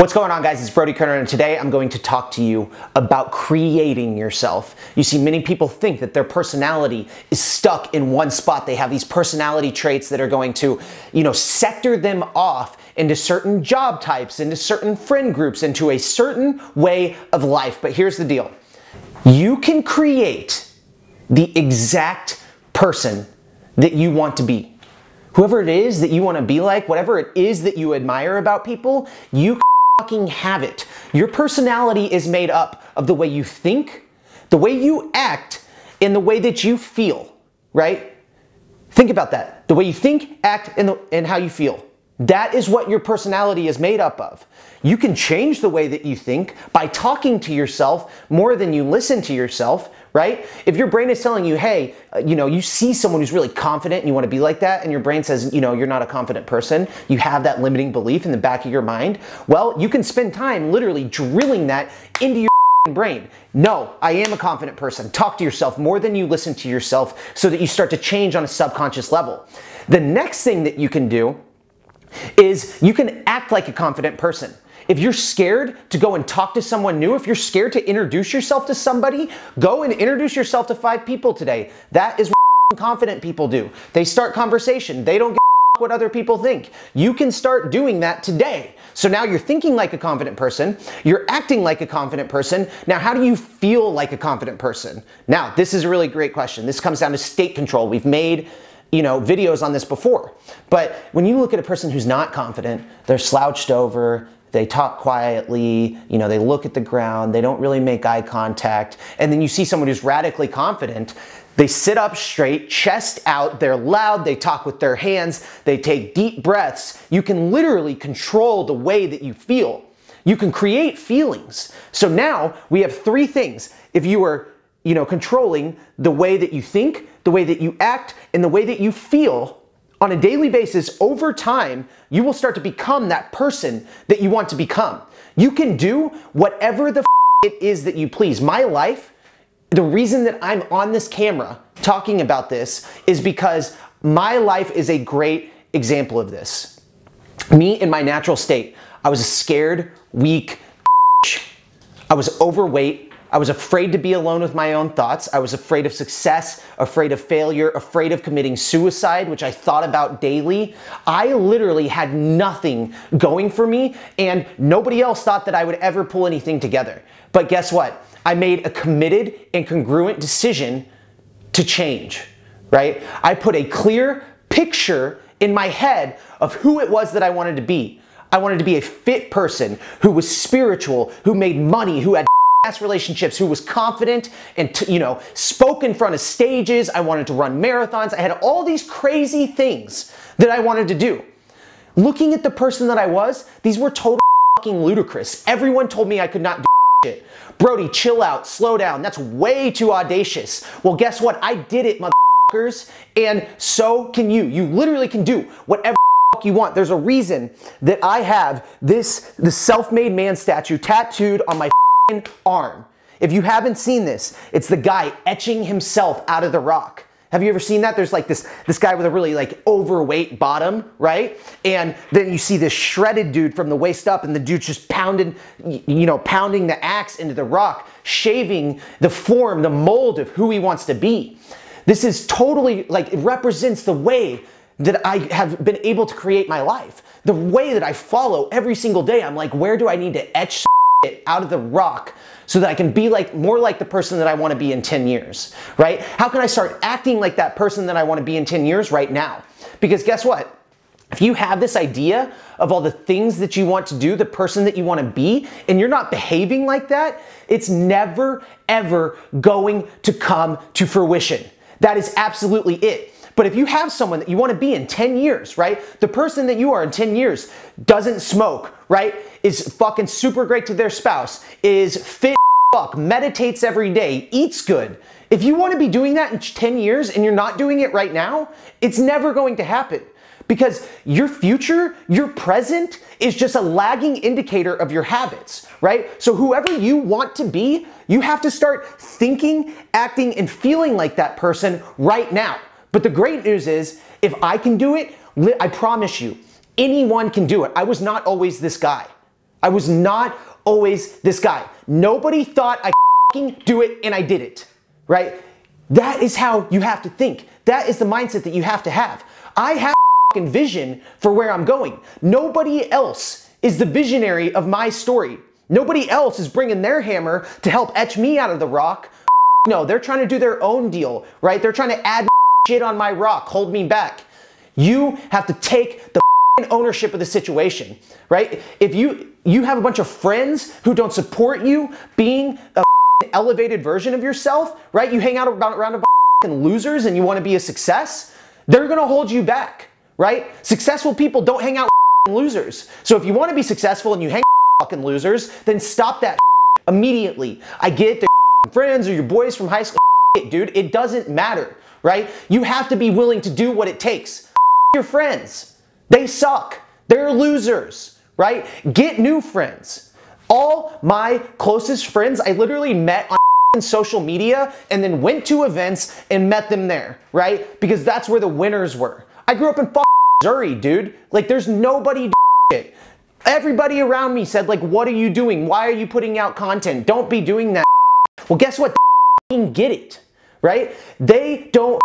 What's going on, guys? It's Brodie Kern, and today I'm going to talk to you about creating yourself. You see, many people think that their personality is stuck in one spot. They have these personality traits that are going to, sector them off into certain job types, into certain friend groups, into a certain way of life. But here's the deal. You can create the exact person that you want to be. Whoever it is that you want to be like, whatever it is that you admire about people, you can have it. Your personality is made up of the way you think, the way you act, and the way that you feel, right? Think about that. The way you think, act, and how you feel. That is what your personality is made up of. You can change the way that you think by talking to yourself more than you listen to yourself, right? If your brain is telling you, hey, you see someone who's really confident and you want to be like that, and your brain says, you're not a confident person, you have that limiting belief in the back of your mind, well, you can spend time literally drilling that into your brain. No, I am a confident person. Talk to yourself more than you listen to yourself so that you start to change on a subconscious level. The next thing that you can do is you can act like a confident person. If you're scared to go and talk to someone new, if you're scared to introduce yourself to somebody, go and introduce yourself to 5 people today. That is what confident people do. They start conversation. They don't give a fuck what other people think. You can start doing that today. So now you're thinking like a confident person. You're acting like a confident person. Now, how do you feel like a confident person? Now, this is a really great question. This comes down to state control. We've made videos on this before. But when you look at a person who's not confident, they're slouched over, they talk quietly, they look at the ground, they don't really make eye contact. And then you see someone who's radically confident, they sit up straight, chest out, they're loud, they talk with their hands, they take deep breaths. You can literally control the way that you feel. You can create feelings. So now we have 3 things. If you are controlling the way that you think, the way that you act, and the way that you feel on a daily basis, over time, you will start to become that person that you want to become. You can do whatever the f it is that you please. My life, the reason that I'm on this camera talking about this is because my life is a great example of this. Me in my natural state, I was a scared, weak bitch. I was overweight. I was afraid to be alone with my own thoughts. I was afraid of success, afraid of failure, afraid of committing suicide, which I thought about daily. I literally had nothing going for me, and nobody else thought that I would ever pull anything together. But guess what? I made a committed and congruent decision to change, right? I put a clear picture in my head of who it was that I wanted to be. I wanted to be a fit person who was spiritual, who made money, who had relationships, who was confident and, spoke in front of stages. I wanted to run marathons. I had all these crazy things that I wanted to do. Looking at the person that I was, these were total fucking ludicrous. Everyone told me I could not do shit. Brodie, chill out, slow down. That's way too audacious. Well, guess what? I did it, motherfuckers, and so can you. You literally can do whatever you want. There's a reason that I have the self-made man statue tattooed on my arm. If you haven't seen this, it's the guy etching himself out of the rock. Have you ever seen that? There's like this guy with a really overweight bottom, right? And then you see this shredded dude from the waist up, and the dude just pounding the axe into the rock, shaving the form, the mold of who he wants to be. This is totally it represents the way that I have been able to create my life. The way that I follow every single day. I'm like, where do I need to etch it out of the rock so that I can be more like the person that I want to be in 10 years, right? How can I start acting like that person that I want to be in 10 years right now? Because guess what? If you have this idea of all the things that you want to do, the person that you want to be, and you're not behaving like that, it's never, ever going to come to fruition. That is absolutely it. But if you have someone that you want to be in 10 years, right? The person that you are in 10 years doesn't smoke, right? Is fucking super great to their spouse, is fit fuck, meditates every day, eats good. If you want to be doing that in 10 years and you're not doing it right now, it's never going to happen. Because your future, your present is just a lagging indicator of your habits, right? So whoever you want to be, you have to start thinking, acting, and feeling like that person right now. But the great news is, if I can do it, I promise you, anyone can do it. I was not always this guy. I was not always this guy. Nobody thought I could f***ing do it, and I did it, right? That is how you have to think. That is the mindset that you have to have. I have a f***ing vision for where I'm going. Nobody else is the visionary of my story. Nobody else is bringing their hammer to help etch me out of the rock. No, they're trying to do their own deal, right? They're trying to add shit on my rock, hold me back. You have to take the ownership of the situation, right? If you have a bunch of friends who don't support you being a elevated version of yourself, right? You hang out around a losers and you want to be a success, they're going to hold you back, right? Successful people don't hang out with losers. So if you want to be successful and you hang out with losers, then stop that immediately. I get the friends or your boys from high school, dude, it doesn't matter, right? You have to be willing to do what it takes. Your friends, they suck. They're losers, right? Get new friends. All my closest friends, I literally met on social media and then went to events and met them there, right? Because that's where the winners were. I grew up in Missouri, dude. Like, there's nobody doing shit. Everybody around me said, like, what are you doing? Why are you putting out content? Don't be doing that. Well, guess what? They don't get it, right? They don't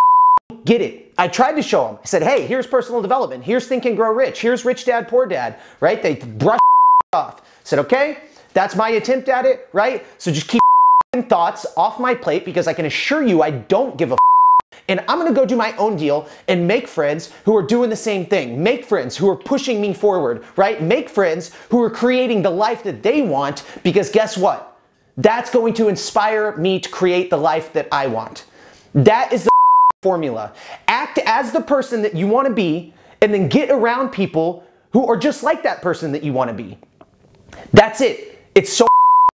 get it. I tried to show them. I said, hey, here's personal development. Here's Think and Grow Rich. Here's Rich Dad, Poor Dad, right? They brushed off. Said, okay, that's my attempt at it, right? So just keep thoughts off my plate because I can assure you I don't give a and I'm gonna go do my own deal and make friends who are doing the same thing. Make friends who are pushing me forward, right? Make friends who are creating the life that they want because guess what? That's going to inspire me to create the life that I want. That is the formula. Act as the person that you wanna be and then get around people who are just like that person that you wanna be. That's it. It's so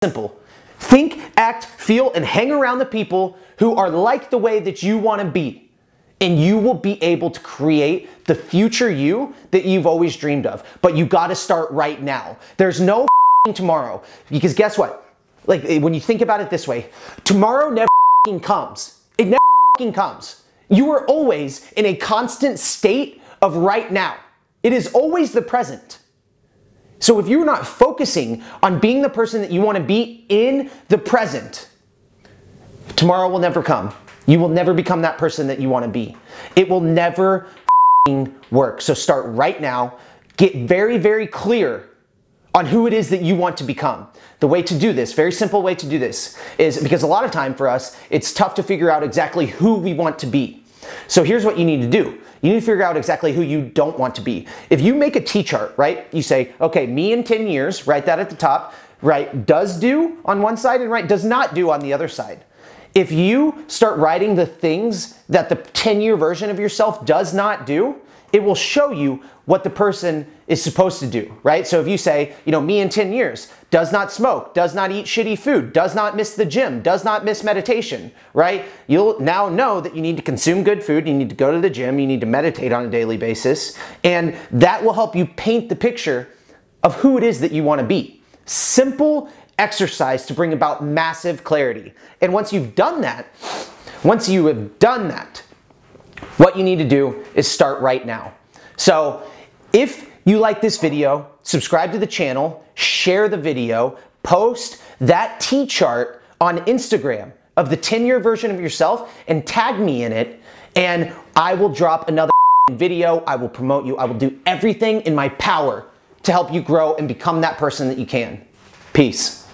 simple. Think, act, feel, and hang around the people who are like the way that you want to be. And you will be able to create the future you that you've always dreamed of. But you got to start right now. There's no tomorrow. Because guess what? Like when you think about it this way, tomorrow never comes. It never comes. You are always in a constant state of right now. It is always the present. So if you're not focusing on being the person that you want to be in the present, tomorrow will never come. You will never become that person that you want to be. It will never work. So start right now. Get very, very clear on who it is that you want to become. The way to do this, very simple way to do this, is because a lot of time for us, it's tough to figure out exactly who we want to be. So here's what you need to do. You need to figure out exactly who you don't want to be. If you make a T-chart, right, you say, okay, me in 10 years, write that at the top, write does do on one side and write does not do on the other side. If you start writing the things that the 10-year version of yourself does not do, it will show you what the person is supposed to do, right? So if you say, you know, me in 10 years, does not smoke, does not eat shitty food, does not miss the gym, does not miss meditation, right? You'll now know that you need to consume good food, you need to go to the gym, you need to meditate on a daily basis, and that will help you paint the picture of who it is that you want to be. Simple exercise to bring about massive clarity. And once you have done that, what you need to do is start right now. So if you like this video, subscribe to the channel, share the video, post that T-chart on Instagram of the 10-year version of yourself and tag me in it, and I will drop another video. I will promote you. I will do everything in my power to help you grow and become that person that you can. Peace.